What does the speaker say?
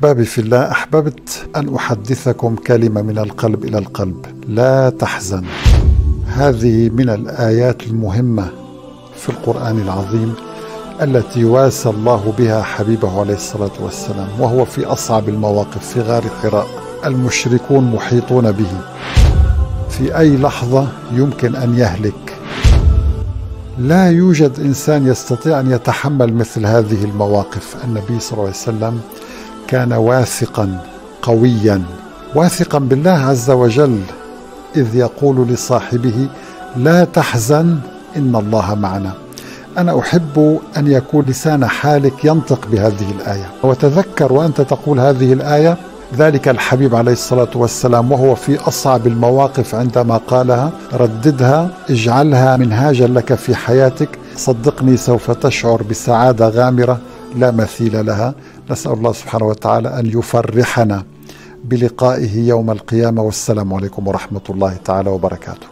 أحبابي في الله، أحببت أن أحدثكم كلمة من القلب إلى القلب: لا تحزن. هذه من الآيات المهمة في القرآن العظيم التي واسى الله بها حبيبه عليه الصلاة والسلام وهو في أصعب المواقف في غار حراء، المشركون محيطون به، في أي لحظة يمكن أن يهلك. لا يوجد إنسان يستطيع أن يتحمل مثل هذه المواقف. النبي صلى الله عليه وسلم كان واثقا قويا، واثقا بالله عز وجل، إذ يقول لصاحبه: لا تحزن إن الله معنا. أنا أحب أن يكون لسان حالك ينطق بهذه الآية، وتذكر وأنت تقول هذه الآية ذلك الحبيب عليه الصلاة والسلام وهو في أصعب المواقف عندما قالها. رددها، اجعلها منهاجا لك في حياتك، صدقني سوف تشعر بسعادة غامرة لا مثيل لها. نسأل الله سبحانه وتعالى أن يفرحنا بلقائه يوم القيامة، والسلام عليكم ورحمة الله تعالى وبركاته.